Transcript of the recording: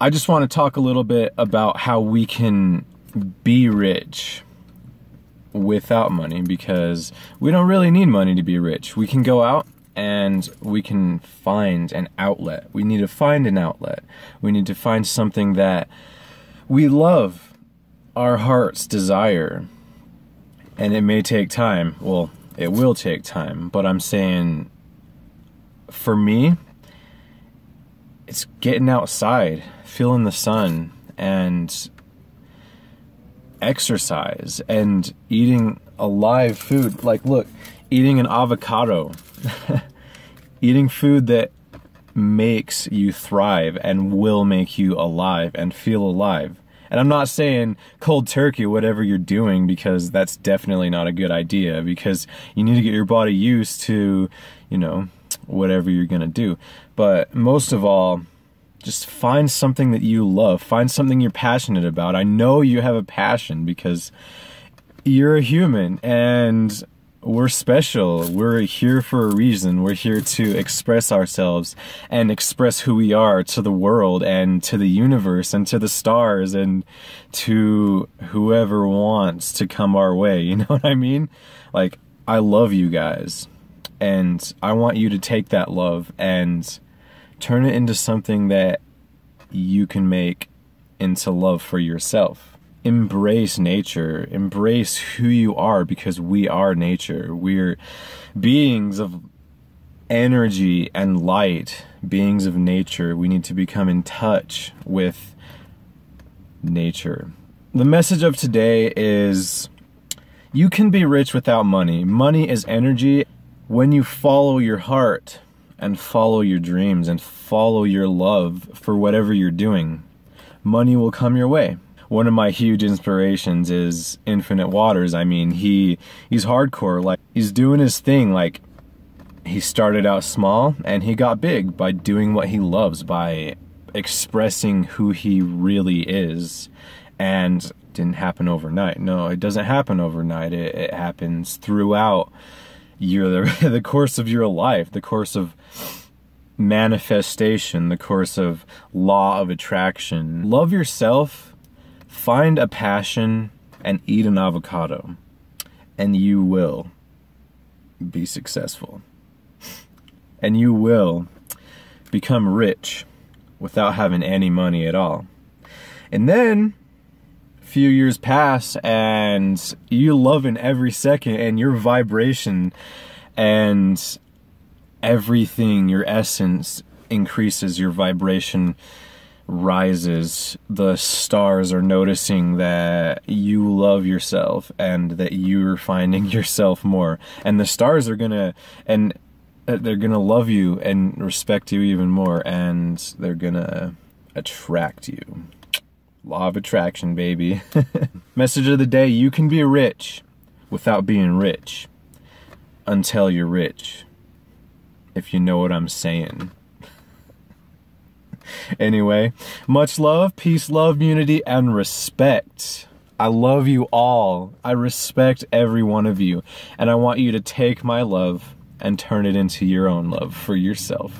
I just want to talk a little bit about how we can be rich without money, because we don't really need money to be rich. We can go out and we can find an outlet. We need to find an outlet. We need to find something that we love, our heart's desire. And it may take time. Well, it will take time, but I'm saying for me, it's getting outside, feeling the sun, and exercise, and eating alive food. Like, look, eating an avocado, eating food that makes you thrive and will make you alive and feel alive. And I'm not saying cold turkey, whatever you're doing, because that's definitely not a good idea, because you need to get your body used to, you know, whatever you're gonna do. But most of all, just find something that you love. Find something you're passionate about. I know you have a passion because you're a human and we're special. We're here for a reason. We're here to express ourselves and express who we are to the world and to the universe and to the stars and to whoever wants to come our way. You know what I mean? Like, I love you guys. And I want you to take that love and turn it into something that you can make into love for yourself. Embrace nature. Embrace who you are, because we are nature. We're beings of energy and light, beings of nature. We need to become in touch with nature. The message of today is you can be rich without money. Money is energy. When you follow your heart and follow your dreams and follow your love for whatever you're doing, money will come your way. One of my huge inspirations is Infinite Waters. I mean, he's hardcore. Like, he's doing his thing. Like, he started out small and he got big by doing what he loves, by expressing who he really is. And it didn't happen overnight. No, it doesn't happen overnight. It happens throughout the course of your life, the course of manifestation, the course of law of attraction. Love yourself, find a passion, and eat an avocado, and you will be successful. And you will become rich without having any money at all. And then few years pass and you loving every second, and your vibration and everything, your essence increases, your vibration rises. The stars are noticing that you love yourself and that you're finding yourself more, and the stars are gonna, and they're gonna love you and respect you even more, and they're gonna attract you. Law of attraction, baby. Message of the day: you can be rich without being rich until you're rich, if you know what I'm saying. Anyway, much love, peace, love, unity, and respect. I love you all. I respect every one of you, and I want you to take my love and turn it into your own love for yourself.